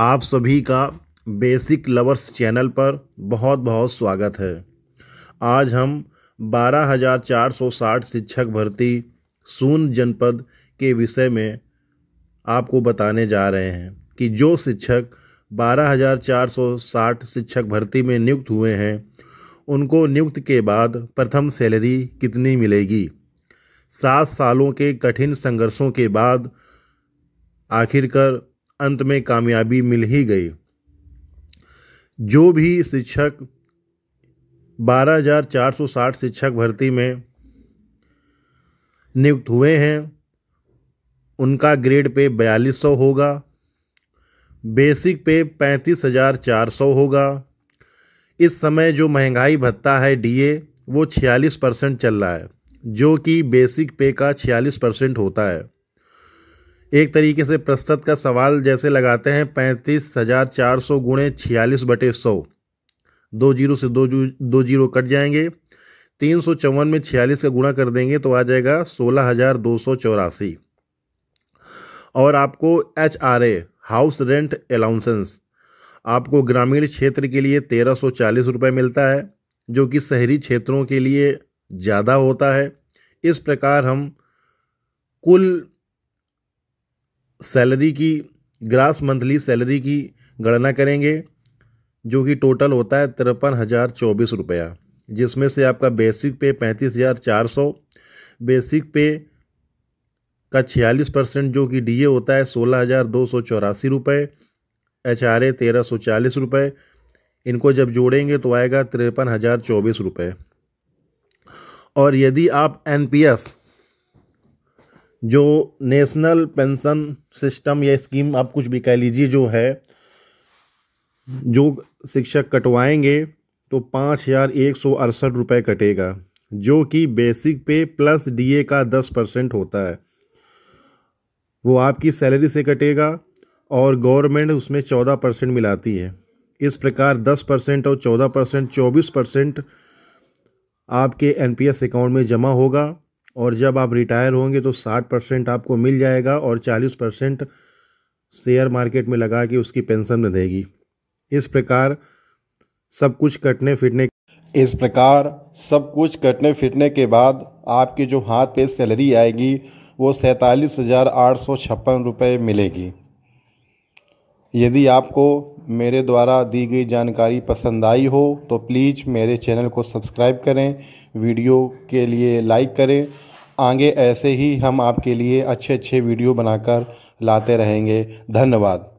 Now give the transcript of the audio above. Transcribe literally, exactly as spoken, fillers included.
आप सभी का बेसिक लवर्स चैनल पर बहुत बहुत स्वागत है। आज हम बारह हज़ार चार सौ साठ शिक्षक भर्ती सून जनपद के विषय में आपको बताने जा रहे हैं कि जो शिक्षक बारह हज़ार चार सौ साठ शिक्षक भर्ती में नियुक्त हुए हैं उनको नियुक्त के बाद प्रथम सैलरी कितनी मिलेगी। सात सालों के कठिन संघर्षों के बाद आखिरकार अंत में कामयाबी मिल ही गई। जो भी शिक्षक बारह हज़ार चार सौ साठ शिक्षक भर्ती में नियुक्त हुए हैं उनका ग्रेड पे बयालीस सौ होगा, बेसिक पे पैंतीस हज़ार चार सौ होगा। इस समय जो महंगाई भत्ता है डीए वो छियालीस परसेंट चल रहा है, जो कि बेसिक पे का छियालीस परसेंट होता है। एक तरीके से प्रतिशत का सवाल जैसे लगाते हैं, पैंतीस हज़ार चार सौ गुणे छियालीस बटे सौ, दो जीरो से दो जू दो जीरो कट जाएंगे। तीन सौ चौवन में छियालीस का गुणा कर देंगे तो आ जाएगा सोलह हज़ार दो सौ चौरासी। और आपको H R A house rent allowances आपको ग्रामीण क्षेत्र के लिए तेरह सौ चालीस रुपये मिलता है, जो कि शहरी क्षेत्रों के लिए ज़्यादा होता है। इस प्रकार हम कुल सैलरी की ग्रास मंथली सैलरी की गणना करेंगे, जो कि टोटल होता है तिरपन हज़ार चौबीस रुपया, जिसमें से आपका बेसिक पे पैंतीस हज़ार चार सौ बेसिक पे का छियालीस परसेंट जो कि डीए होता है सोलह हज़ार दो सौ चौरासी रुपये, एच आर ए तेरह सौ चालीस रुपये, इनको जब जोड़ेंगे तो आएगा तिरपन हज़ार चौबीस रुपये। और यदि आप एन पी एस जो नेशनल पेंशन सिस्टम या स्कीम आप कुछ भी कह लीजिए जो है, जो शिक्षक कटवाएंगे तो पाँच हज़ार एक सौ अड़सठ रुपये कटेगा, जो कि बेसिक पे प्लस डीए का दस परसेंट होता है। वो आपकी सैलरी से कटेगा और गवर्नमेंट उसमें चौदह परसेंट मिलाती है। इस प्रकार दस परसेंट और चौदह परसेंट चौबीस परसेंट आपके एनपीएस अकाउंट में जमा होगा। और जब आप रिटायर होंगे तो साठ परसेंट आपको मिल जाएगा और चालीस परसेंट शेयर मार्केट में लगा के उसकी पेंशन में देगी। इस प्रकार सब कुछ कटने फिटने इस प्रकार सब कुछ कटने फिटने के बाद आपके जो हाथ पे सैलरी आएगी वो सैंतालीस हज़ार आठ सौ छप्पन रुपये मिलेगी। यदि आपको मेरे द्वारा दी गई जानकारी पसंद आई हो तो प्लीज़ मेरे चैनल को सब्सक्राइब करें, वीडियो के लिए लाइक करें। आगे ऐसे ही हम आपके लिए अच्छे अच्छे वीडियो बनाकर लाते रहेंगे। धन्यवाद।